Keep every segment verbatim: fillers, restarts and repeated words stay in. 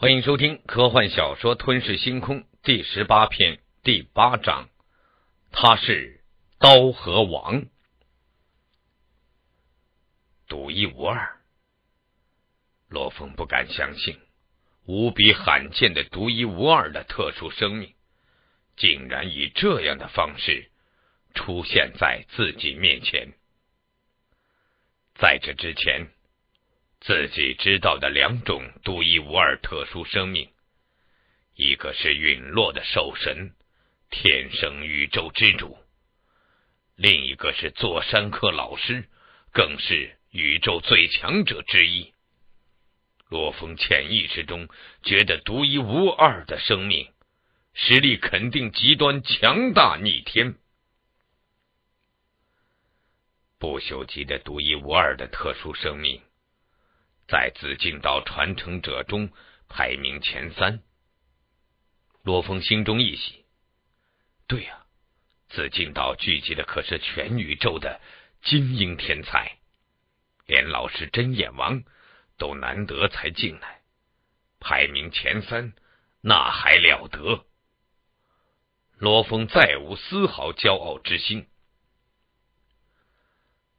欢迎收听科幻小说《吞噬星空》第十八篇第八章，他是刀和王。独一无二，罗峰不敢相信，无比罕见的独一无二的特殊生命，竟然以这样的方式出现在自己面前。在这之前，自己知道的两种独一无二特殊生命，一个是陨落的兽神，天生宇宙之主，另一个是座山科老师，更是宇宙最强者之一。罗峰潜意识中觉得独一无二的生命实力肯定极端强大逆天。不朽级的独一无二的特殊生命在紫禁道传承者中排名前三，罗峰心中一喜。对啊，紫禁道聚集的可是全宇宙的精英天才，连老师针眼王都难得才进来，排名前三，那还了得？罗峰再无丝毫骄傲之心，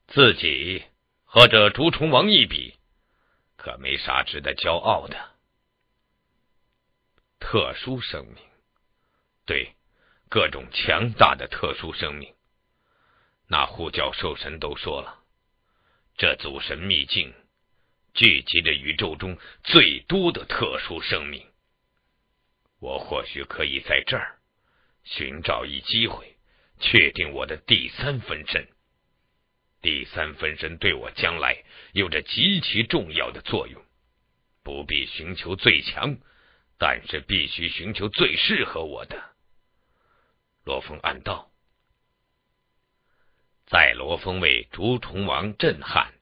自己和这竹虫王一比，可没啥值得骄傲的。特殊生命，对，各种强大的特殊生命。那护教兽神都说了，这祖神秘境聚集着宇宙中最多的特殊生命。我或许可以在这儿寻找一机会，确定我的第三分身。第三分身对我将来有着极其重要的作用，不必寻求最强，但是必须寻求最适合我的。罗峰暗道，在罗峰为竹虫王震撼，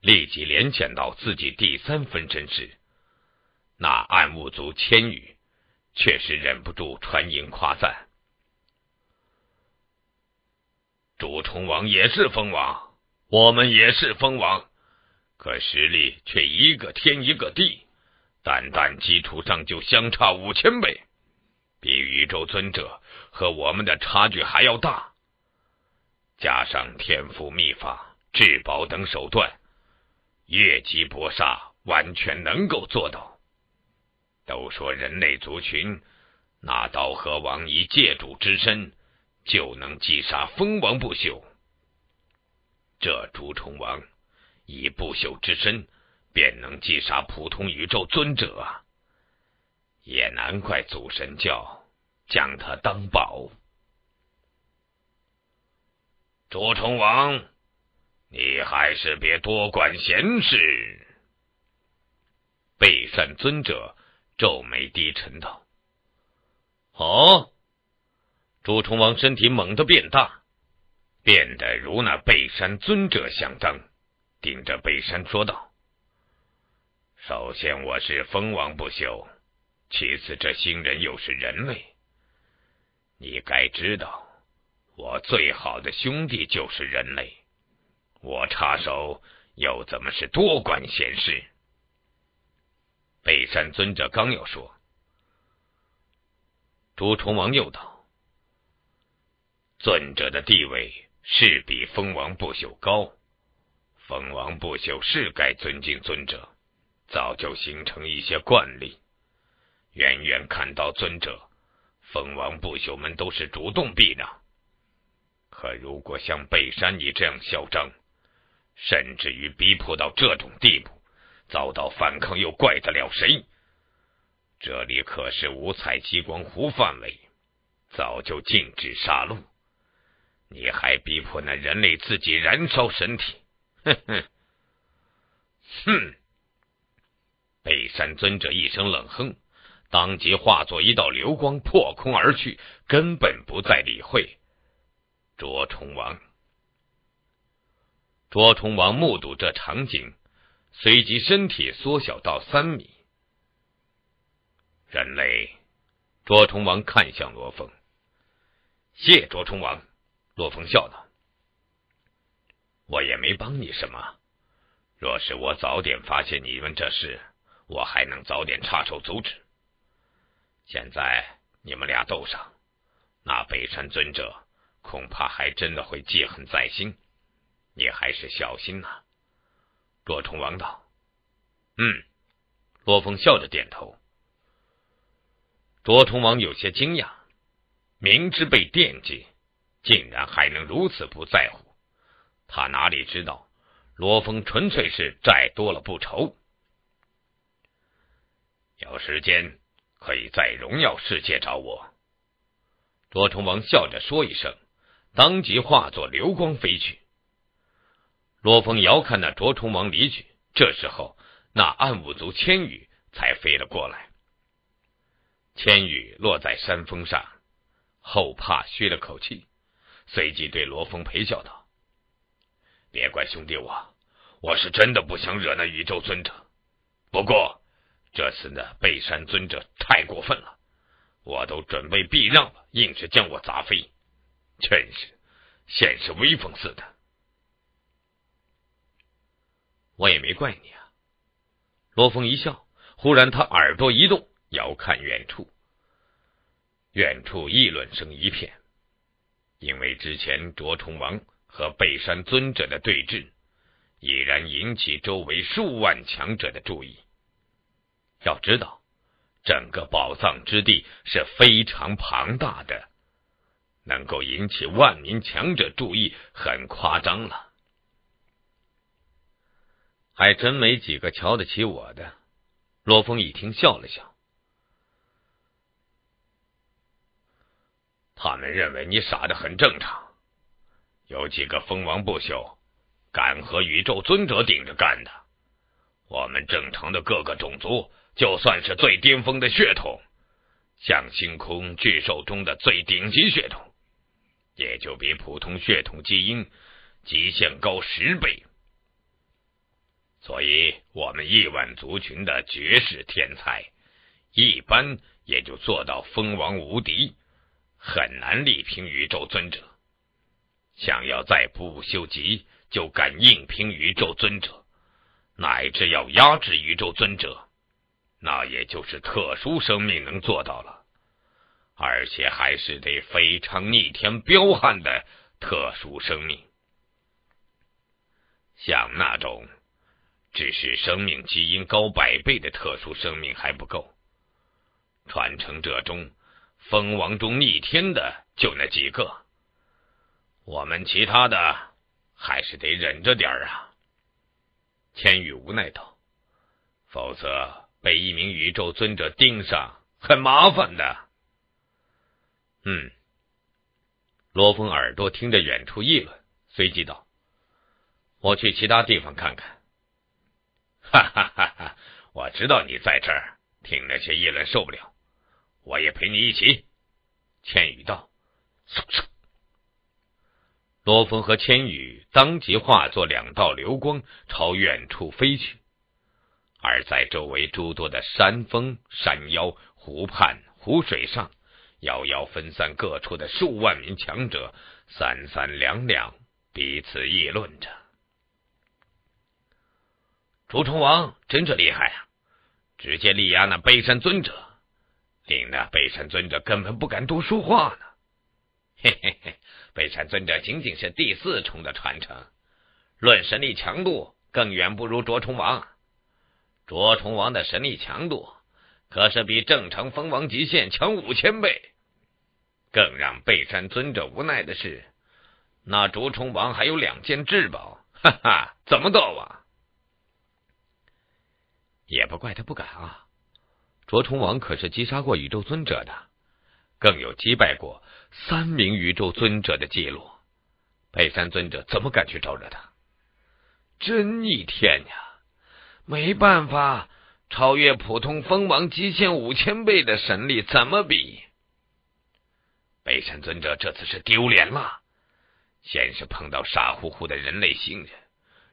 立即联想到自己第三分身时，那暗物族千羽确实忍不住传音夸赞，竹虫王也是蜂王，我们也是蜂王，可实力却一个天一个地，单单基础上就相差五千倍，比宇宙尊者和我们的差距还要大。加上天赋秘法、至宝等手段，越级搏杀完全能够做到。都说人类族群拿刀和王以界主之身，就能击杀蜂王不朽，这竹虫王以不朽之身便能击杀普通宇宙尊者啊！也难怪祖神教将他当宝。竹虫王，你还是别多管闲事。背善尊者皱眉低沉道：哦。竹虫王身体猛地变大，变得如那背山尊者相当，顶着背山说道：首先我是蜂王不朽，其次这新人又是人类。你该知道，我最好的兄弟就是人类，我插手又怎么是多管闲事？背山尊者刚要说，竹虫王又道：尊者的地位是比蜂王不朽高，蜂王不朽是该尊敬尊者，早就形成一些惯例。远远看到尊者，蜂王不朽们都是主动避让。可如果像背山你这样嚣张，甚至于逼迫到这种地步，遭到反抗又怪得了谁？这里可是五彩极光湖范围，早就禁止杀戮。你还逼迫那人类自己燃烧身体，哼哼，哼！北山尊者一声冷哼，当即化作一道流光破空而去，根本不再理会捉虫王。捉虫王目睹这场景，随即身体缩小到三米。人类，捉虫王看向罗峰，谢捉虫王。罗峰笑道：我也没帮你什么，若是我早点发现你们这事，我还能早点插手阻止。现在你们俩斗上，那北山尊者恐怕还真的会记恨在心，你还是小心呐、啊。”若虫王道：“嗯。”罗峰笑着点头。若虫王有些惊讶，明知被惦记，竟然还能如此不在乎。他哪里知道，罗峰纯粹是债多了不愁。有时间可以在荣耀世界找我。罗虫王笑着说一声，当即化作流光飞去。罗峰遥看那卓虫王离去，这时候那暗五族千羽才飞了过来。千羽落在山峰上，后怕吁了口气，随即对罗峰陪笑道：“别怪兄弟我，我是真的不想惹那宇宙尊者。不过这次呢，背山尊者太过分了，我都准备避让了，硬是将我砸飞，真是现世威风似的。”“我也没怪你啊。”罗峰一笑，忽然他耳朵一动，遥看远处，远处议论声一片。因为之前卓虫王和背山尊者的对峙，已然引起周围数万强者的注意。要知道，整个宝藏之地是非常庞大的，能够引起万民强者注意，很夸张了。还真没几个瞧得起我的。罗峰一听笑了笑。他们认为你傻得很正常，有几个封王不朽，敢和宇宙尊者顶着干的。我们正常的各个种族，就算是最巅峰的血统，像星空巨兽中的最顶级血统，也就比普通血统基因极限高十倍。所以我们亿万族群的绝世天才，一般也就做到封王无敌，很难力拼宇宙尊者。想要再不修集，就敢硬拼宇宙尊者，乃至要压制宇宙尊者，那也就是特殊生命能做到了，而且还是得非常逆天彪悍的特殊生命。像那种只是生命基因高百倍的特殊生命还不够，传承者中，封王中逆天的就那几个，我们其他的还是得忍着点啊。千羽无奈道，否则被一名宇宙尊者盯上，很麻烦的。嗯。罗峰耳朵听着远处议论，随即道：“我去其他地方看看。”哈哈哈哈！我知道你在这儿，听那些议论受不了，我也陪你一起。千羽道。罗峰和千羽当即化作两道流光，朝远处飞去。而在周围诸多的山峰、山腰、湖畔、湖水上，遥遥分散各处的数万名强者，三三两两彼此议论着。竹虫王真是厉害啊，直接力压那背山尊者，令那背山尊者根本不敢多说话呢。嘿嘿嘿，背山尊者仅仅是第四重的传承，论神力强度更远不如竹虫王。卓虫王的神力强度可是比正常封王极限强五千倍。更让背山尊者无奈的是，那卓虫王还有两件至宝，哈哈，怎么斗啊？也不怪他不敢啊，卓虫王可是击杀过宇宙尊者的，更有击败过三名宇宙尊者的记录。背山尊者怎么敢去招惹他？真逆天呀！没办法，超越普通封王极限五千倍的神力怎么比？北山尊者这次是丢脸了，先是碰到傻乎乎的人类星人，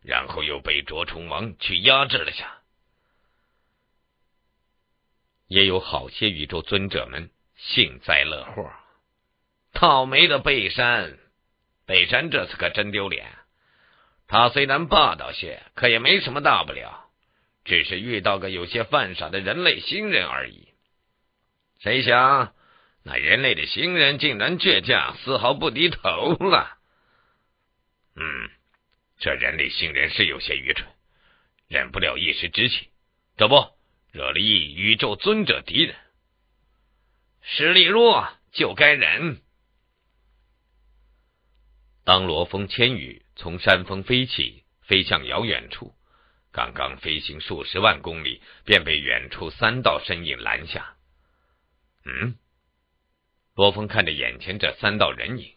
然后又被卓虫王去压制了下。也有好些宇宙尊者们幸灾乐祸，倒霉的北山，北山这次可真丢脸。他虽然霸道些，可也没什么大不了。只是遇到个有些犯傻的人类星人而已。谁想那人类的星人竟然倔强，丝毫不低头了。嗯，这人类星人是有些愚蠢，忍不了一时之气，这不惹了一宇宙尊者敌人。实力弱就该忍。当罗峰千羽从山峰飞起，飞向遥远处，刚刚飞行数十万公里，便被远处三道身影拦下。嗯，罗峰看着眼前这三道人影，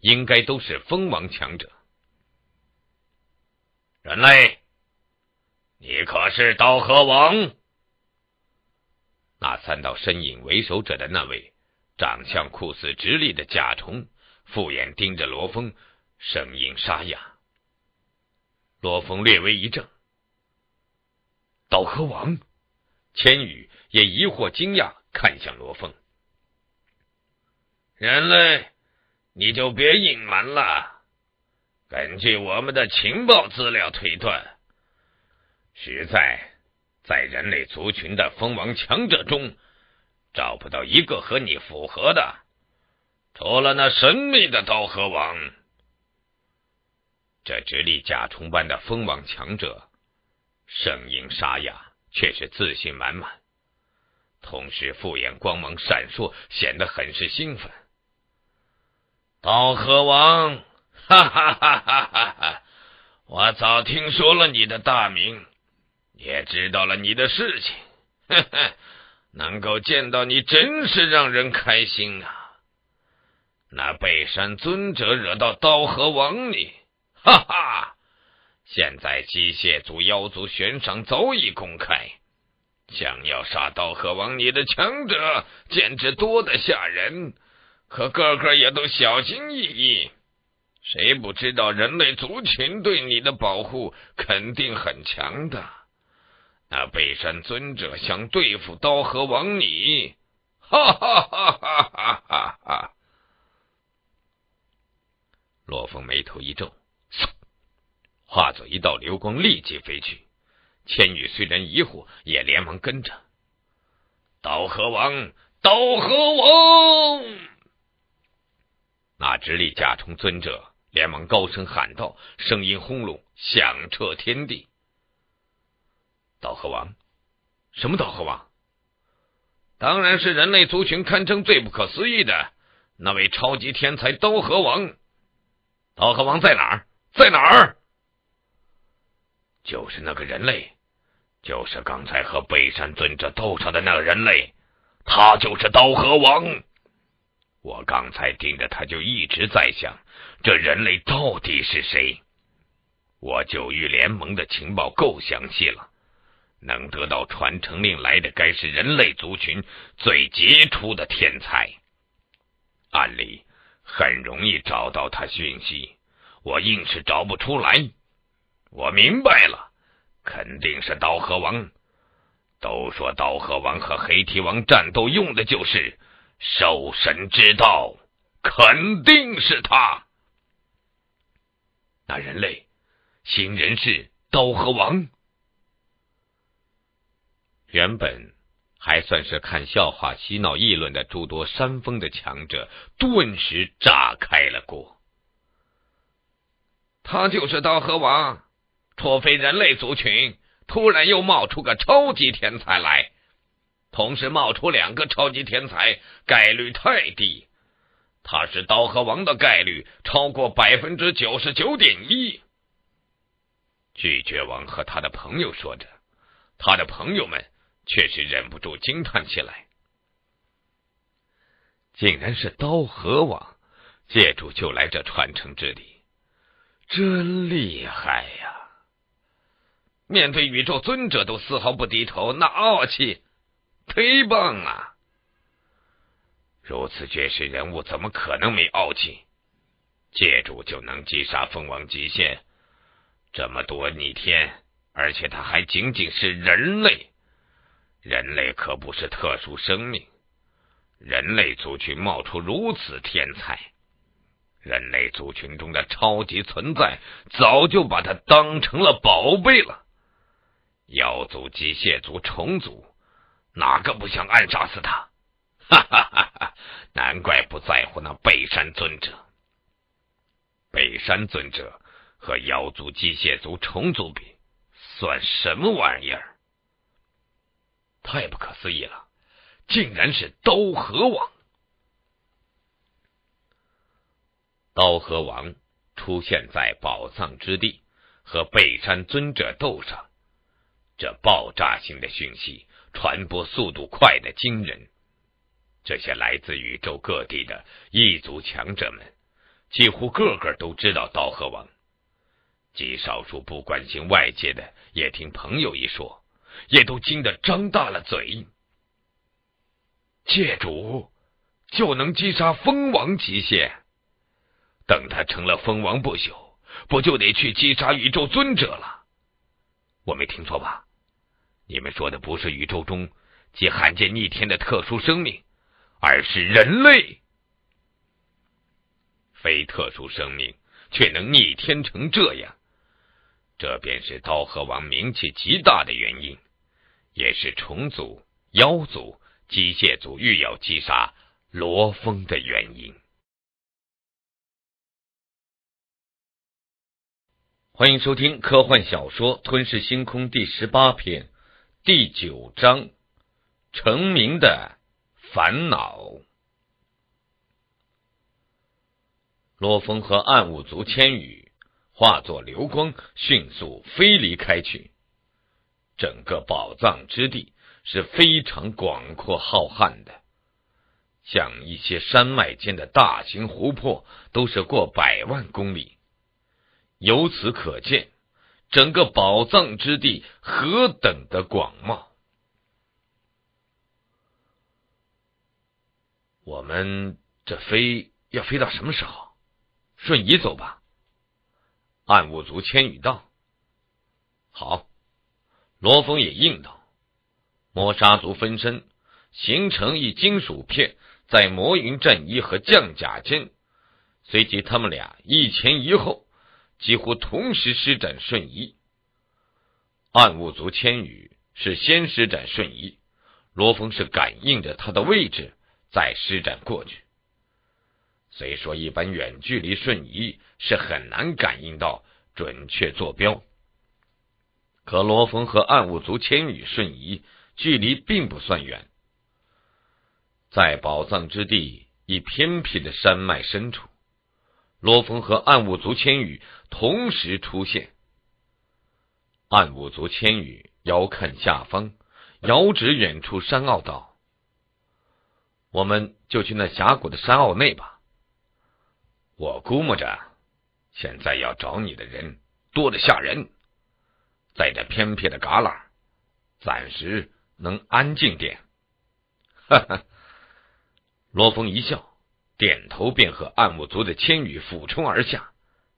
应该都是蜂王强者。人类，你可是刀河王？那三道身影为首者的那位，长相酷似直立的甲虫，复眼盯着罗峰，声音沙哑。罗峰略微一怔。刀河王？千羽也疑惑惊讶看向罗峰。人类，你就别隐瞒了。根据我们的情报资料推断，实在在人类族群的蜂王强者中，找不到一个和你符合的，除了那神秘的刀河王。这直立甲虫般的蜂王强者，声音沙哑，却是自信满满，同时复眼光芒闪烁，显得很是兴奋。刀河王，哈哈哈哈哈哈！我早听说了你的大名，也知道了你的事情，呵呵，能够见到你真是让人开心啊！那北山尊者惹到刀河王你，哈哈！现在机械族、妖族悬赏早已公开，想要杀刀河王你的强者，简直多得吓人，可个个也都小心翼翼。谁不知道人类族群对你的保护肯定很强的？那北山尊者想对付刀河王你，哈哈哈哈哈哈哈！罗峰眉头一皱。化作一道流光立即飞去，千羽虽然疑惑，也连忙跟着。刀河王，刀河王！那直立甲虫尊者连忙高声喊道，声音轰隆响彻天地。刀河王？什么刀河王？当然是人类族群堪称最不可思议的那位超级天才刀河王。刀河王在哪儿？在哪儿？就是那个人类，就是刚才和北山尊者斗上的那个人类，他就是刀河王。我刚才盯着他，就一直在想，这人类到底是谁？我九域联盟的情报够详细了，能得到传承令来的，该是人类族群最杰出的天才。按理很容易找到他讯息，我硬是找不出来。我明白了，肯定是刀河王。都说刀河王和黑蹄王战斗用的就是兽神之道，肯定是他。那人类星人是刀河王？原本还算是看笑话嬉闹议论的诸多山峰的强者顿时炸开了锅。他就是刀河王。除非人类族群突然又冒出个超级天才来，同时冒出两个超级天才，概率太低。他是刀河王的概率超过 百分之九十九点一。 拒绝王和他的朋友说着，他的朋友们却是忍不住惊叹起来。竟然是刀河王借助就来这传承之地，真厉害呀、啊！面对宇宙尊者都丝毫不低头，那傲气忒棒了、啊！如此绝世人物怎么可能没傲气？借助就能击杀蜂王极限，这么多逆天，而且他还仅仅是人类。人类可不是特殊生命，人类族群冒出如此天才，人类族群中的超级存在早就把他当成了宝贝了。妖族、机械族、虫族，哪个不想暗杀死他？哈哈哈哈！难怪不在乎那北山尊者。北山尊者和妖族、机械族、虫族比，算什么玩意儿？太不可思议了，竟然是刀河王！刀河王出现在宝藏之地，和北山尊者斗上。这爆炸性的讯息传播速度快得惊人，这些来自宇宙各地的异族强者们，几乎个个都知道刀河王。极少数不关心外界的，也听朋友一说，也都惊得张大了嘴。界主就能击杀蜂王极限，等他成了蜂王不朽，不就得去击杀宇宙尊者了？我没听错吧？你们说的不是宇宙中极罕见逆天的特殊生命，而是人类。非特殊生命却能逆天成这样，这便是刀河王名气极大的原因，也是虫族、妖族、机械族欲要击杀罗峰的原因。欢迎收听科幻小说《吞噬星空》第十八篇，第九章，成名的烦恼。罗峰和暗物族千羽化作流光，迅速飞离开去。整个宝藏之地是非常广阔浩瀚的，像一些山脉间的大型湖泊都是过百万公里。由此可见，整个宝藏之地何等的广袤。我们这飞要飞到什么时候？瞬移走吧。暗物族千羽道。好。罗峰也应道。磨砂族分身形成一金属片，在魔云战衣和降甲间，随即他们俩一前一后，几乎同时施展瞬移。暗物族千羽是先施展瞬移，罗峰是感应着他的位置再施展过去。虽说一般远距离瞬移是很难感应到准确坐标，可罗峰和暗物族千羽瞬移距离并不算远。在宝藏之地一偏僻的山脉深处，罗峰和暗物族千羽同时出现。暗物族千羽遥看下方，遥指远处山坳道：“我们就去那峡谷的山坳内吧。我估摸着，现在要找你的人多得吓人，在这偏僻的旮旯，暂时能安静点。”哈哈，罗峰一笑。点头便和暗物族的千羽俯冲而下，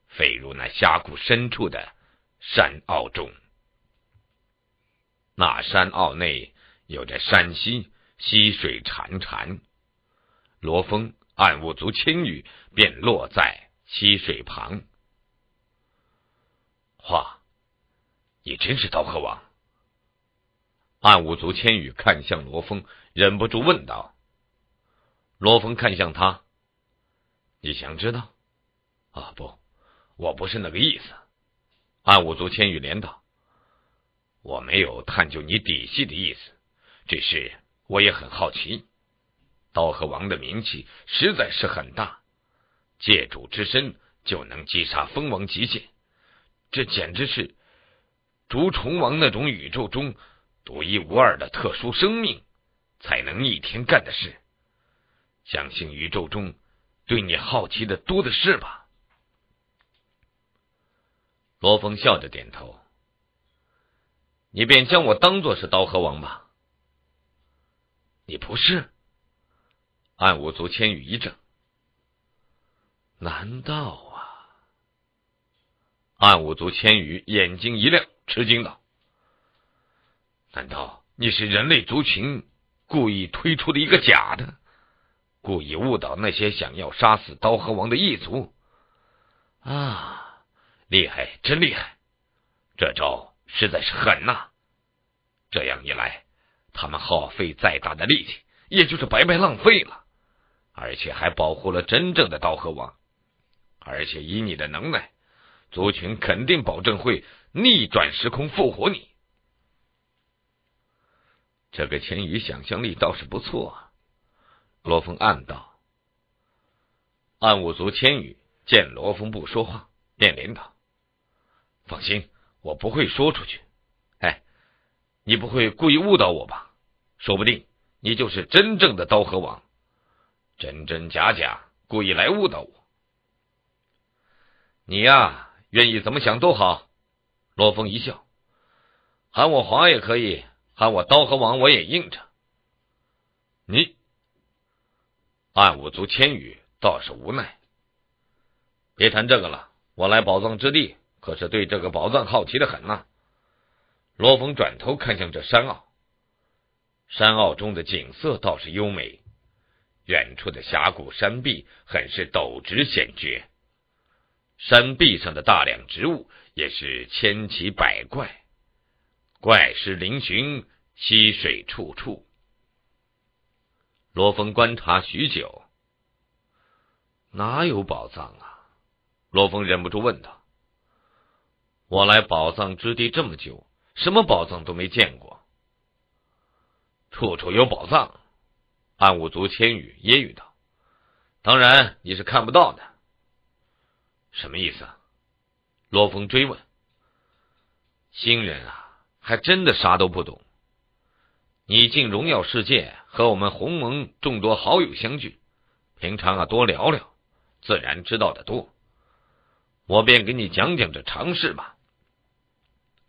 飞入那峡谷深处的山坳中。那山坳内有着山溪，溪水潺潺。罗峰、暗物族千羽便落在溪水旁。哇，你真是刀河王！暗物族千羽看向罗峰，忍不住问道。罗峰看向他。你想知道？啊，不，我不是那个意思。暗物族千羽连道：“我没有探究你底细的意思，只是我也很好奇。刀河王的名气实在是很大，界主之身就能击杀蜂王极限，这简直是竹虫王那种宇宙中独一无二的特殊生命才能逆天干的事。相信宇宙中对你好奇的多的是吧？”罗峰笑着点头。你便将我当作是刀河王吧。你不是？暗物族千羽一怔。难道啊？暗物族千羽眼睛一亮，吃惊道：难道你是人类族群故意推出的一个假的，故意误导那些想要杀死刀河王的异族？啊，厉害，真厉害！这招实在是狠呐、啊，这样一来，他们耗费再大的力气，也就是白白浪费了，而且还保护了真正的稻荷王。而且以你的能耐，族群肯定保证会逆转时空复活你。这个千羽想象力倒是不错啊，罗峰暗道。暗物族千羽见罗峰不说话，便连道：“放心，我不会说出去。哎，你不会故意误导我吧？说不定你就是真正的刀河王，真真假假，故意来误导我。你呀，愿意怎么想都好。”罗峰一笑：“喊我皇也可以，喊我刀河王我也应着。”你暗五族千羽倒是无奈：“别谈这个了，我来宝藏之地可是对这个宝藏好奇的很呐。”罗峰转头看向这山坳，山坳中的景色倒是优美，远处的峡谷山壁很是陡直险绝，山壁上的大量植物也是千奇百怪，怪石嶙峋，溪水处处。罗峰观察许久，哪有宝藏啊？罗峰忍不住问道：“我来宝藏之地这么久，什么宝藏都没见过。”“处处有宝藏。”暗物族千羽揶揄道，“当然你是看不到的。”“什么意思啊？”罗峰追问。“新人啊，还真的啥都不懂。你进荣耀世界和我们鸿蒙众多好友相聚，平常啊多聊聊，自然知道的多。我便给你讲讲这常识吧。”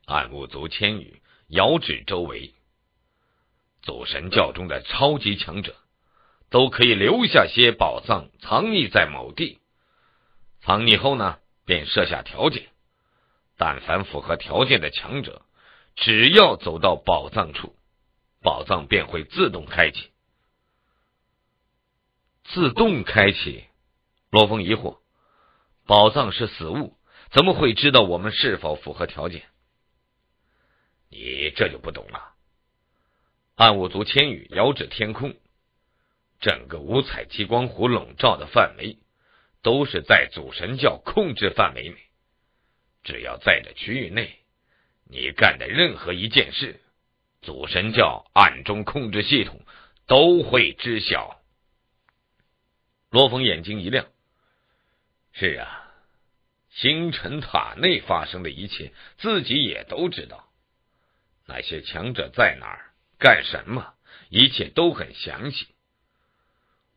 暗物族千羽遥指周围，祖神教中的超级强者都可以留下些宝藏藏匿在某地，藏匿后呢便设下条件，但凡符合条件的强者，只要走到宝藏处，宝藏便会自动开启。自动开启？罗峰疑惑，宝藏是死物，怎么会知道我们是否符合条件？你这就不懂了。暗物族千羽遥指天空，整个五彩极光湖笼罩的范围都是在祖神教控制范围内，只要在这区域内，你干的任何一件事，祖神教暗中控制系统都会知晓。罗峰眼睛一亮，是啊，星辰塔内发生的一切自己也都知道，那些强者在哪儿干什么，一切都很详细。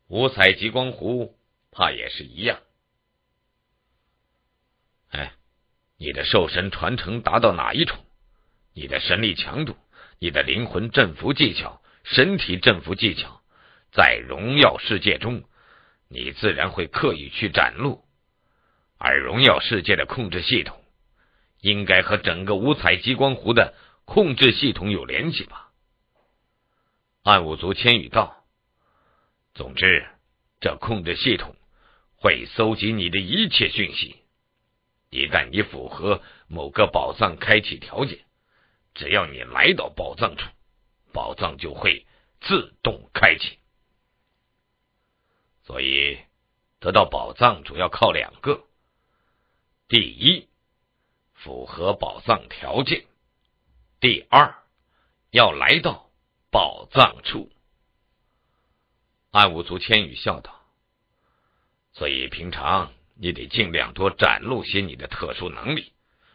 五彩极光湖怕也是一样。哎，你的兽神传承达到哪一种？你的神力强度，你的灵魂镇服技巧，身体镇服技巧，在荣耀世界中，你自然会刻意去展露。而荣耀世界的控制系统，应该和整个五彩极光湖的控制系统有联系吧？暗物族千羽道：“总之，这控制系统会搜集你的一切讯息。一旦你符合某个宝藏开启条件，只要你来到宝藏处，宝藏就会自动开启。所以，得到宝藏主要靠两个：第一，符合宝藏条件；第二，要来到宝藏处。”暗物族千羽笑道：“所以平常你得尽量多展露些你的特殊能力，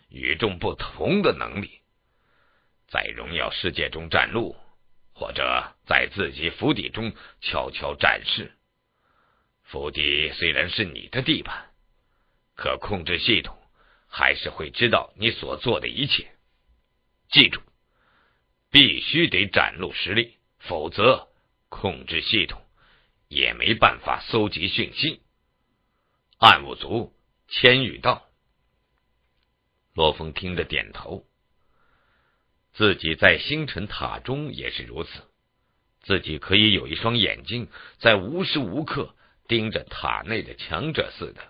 与众不同的能力，在荣耀世界中展露，或者在自己府邸中悄悄展示。府邸虽然是你的地盘，可控制系统还是会知道你所做的一切。记住，必须得展露实力，否则控制系统也没办法搜集讯息。”暗物族千羽道。罗峰听着点头，自己在星辰塔中也是如此，自己可以有一双眼睛在无时无刻盯着塔内的强者似的，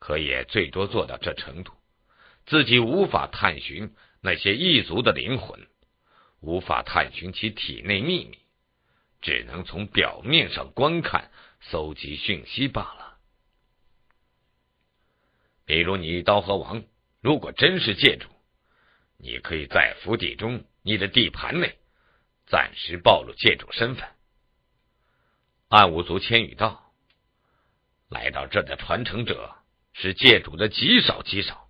可也最多做到这程度，自己无法探寻那些异族的灵魂，无法探寻其体内秘密，只能从表面上观看，搜集讯息罢了。比如你刀和王，如果真是界主，你可以在府邸中，你的地盘内，暂时暴露界主身份。暗无族千羽道：来到这的传承者是界主的极少极少，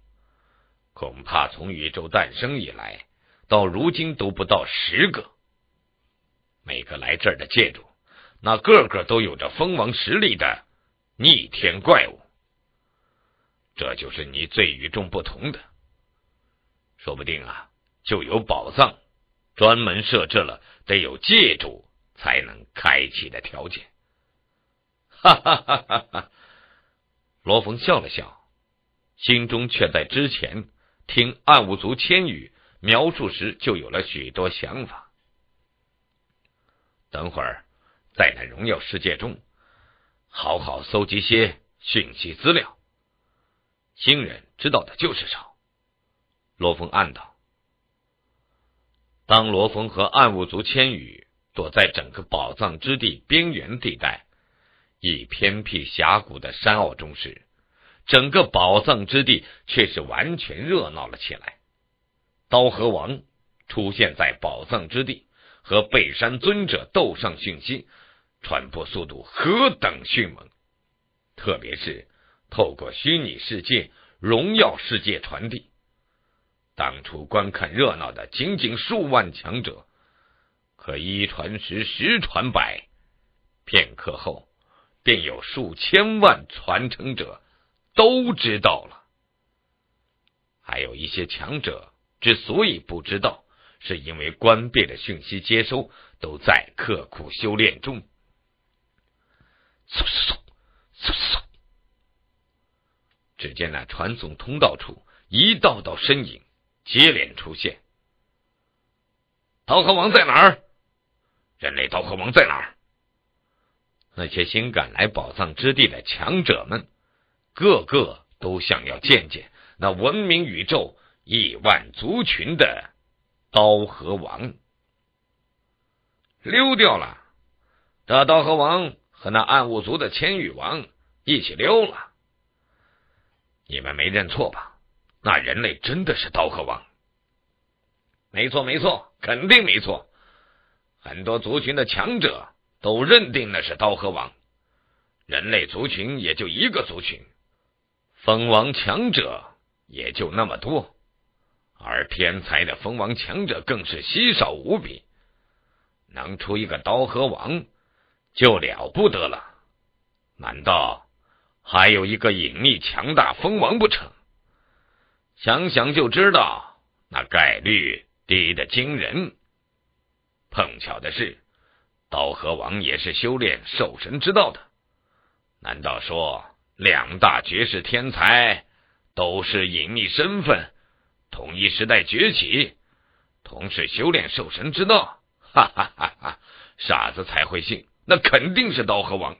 恐怕从宇宙诞生以来，到如今都不到十个。每个来这儿的界主，那个个都有着封王实力的逆天怪物。这就是你最与众不同的。说不定啊，就有宝藏专门设置了得有界主才能开启的条件。哈哈哈哈哈！罗峰笑了笑，心中却在之前听暗无族千羽描述时就有了许多想法。等会儿在那荣耀世界中好好搜集些讯息资料，新人知道的就是少。罗峰暗道。当罗峰和暗物族千羽躲在整个宝藏之地边缘地带一偏僻峡谷的山坳中时，整个宝藏之地却是完全热闹了起来。刀和王出现在宝藏之地，和背山尊者斗上讯息，传播速度何等迅猛，特别是透过虚拟世界荣耀世界传递。当初观看热闹的仅仅数万强者，可一传十，十传百，片刻后便有数千万传承者都知道了。还有一些强者之所以不知道，是因为关闭的讯息接收都在刻苦修炼中。嗖嗖嗖嗖嗖！只见那传送通道处一道道身影接连出现。刀和王在哪儿？人类刀和王在哪儿？那些新赶来宝藏之地的强者们，个个都想要见见那闻名宇宙亿万族群的刀和王。溜掉了，这刀和王和那暗物族的千羽王一起溜了。你们没认错吧？那人类真的是刀和王。没错没错，肯定没错。很多族群的强者都认定那是刀和王，人类族群也就一个族群，封王强者也就那么多，而天才的封王强者更是稀少无比，能出一个刀和王就了不得了。难道还有一个隐秘强大封王不成？想想就知道，那概率低得惊人。碰巧的是，刀和王也是修炼兽神之道的，难道说两大绝世天才都是隐秘身份，同一时代崛起，同是修炼兽神之道？哈哈哈哈！傻子才会信，那肯定是刀和王。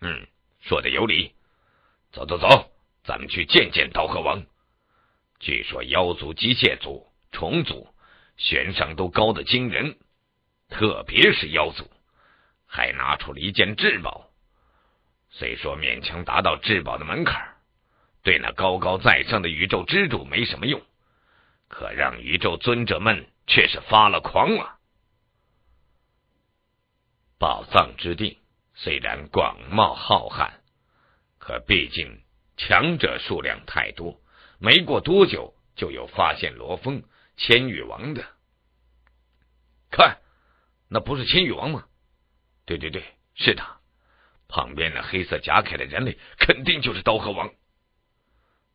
嗯，说的有理。走走走，咱们去见见刀和王。据说妖族、机械族、虫族悬赏都高的惊人，特别是妖族，还拿出了一件至宝。虽说勉强达到至宝的门槛，对那高高在上的宇宙之主没什么用，可让宇宙尊者们却是发了狂了。宝藏之地虽然广袤浩瀚，可毕竟强者数量太多，没过多久就有发现罗峰千羽王的。看，那不是千羽王吗？对对对，是他。旁边那黑色夹铠的人类肯定就是刀和王。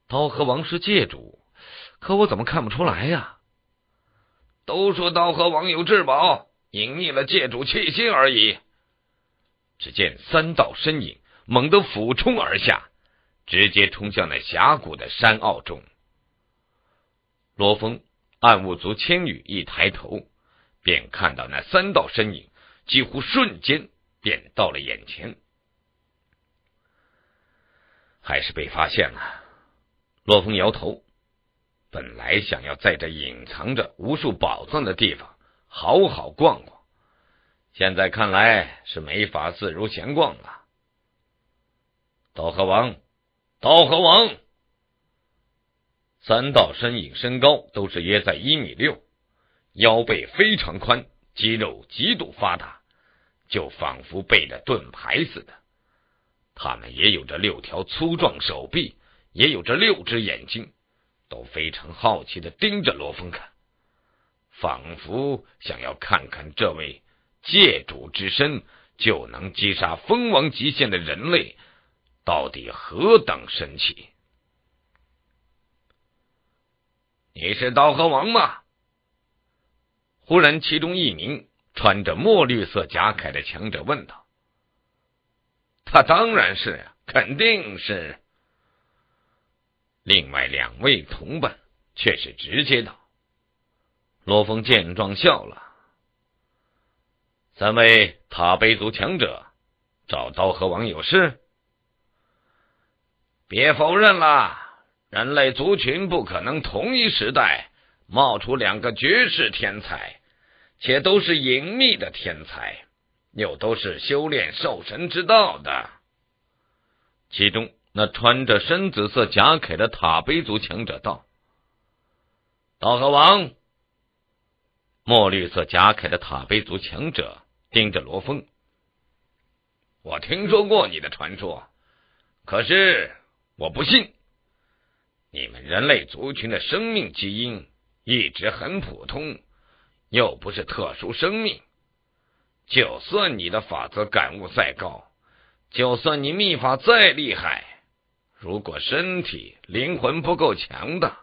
刀和王是界主，可我怎么看不出来呀？都说刀和王有至宝，隐匿了界主气息而已。只见三道身影猛地俯冲而下，直接冲向那峡谷的山坳中。罗峰、暗物族千羽一抬头，便看到那三道身影几乎瞬间便到了眼前。还是被发现了。罗峰摇头，本来想要在这隐藏着无数宝藏的地方好好逛逛，现在看来是没法自如闲逛了。刀河王，刀河王！三道身影身高都是约在一米六，腰背非常宽，肌肉极度发达，就仿佛背着盾牌似的。他们也有着六条粗壮手臂，也有着六只眼睛，都非常好奇地盯着罗峰看，仿佛想要看看这位借主之身就能击杀封王极限的人类到底何等神奇。你是刀河王吗？忽然其中一名穿着墨绿色夹铠的强者问道。他当然是呀，肯定是。另外两位同伴却是直接道。罗峰见状笑了。三位塔贝族强者找刀河王有事？别否认了，人类族群不可能同一时代冒出两个绝世天才，且都是隐秘的天才，又都是修炼兽神之道的。其中那穿着深紫色甲铠的塔贝族强者道。刀河王！墨绿色甲铠的塔贝族强者盯着罗峰。我听说过你的传说，可是我不信。你们人类族群的生命基因一直很普通，又不是特殊生命。就算你的法则感悟再高，就算你秘法再厉害，如果身体灵魂不够强大，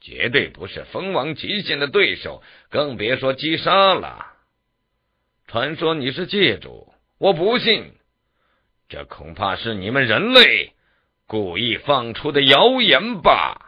绝对不是封王极限的对手，更别说击杀了。传说你是借主，我不信，这恐怕是你们人类故意放出的谣言吧。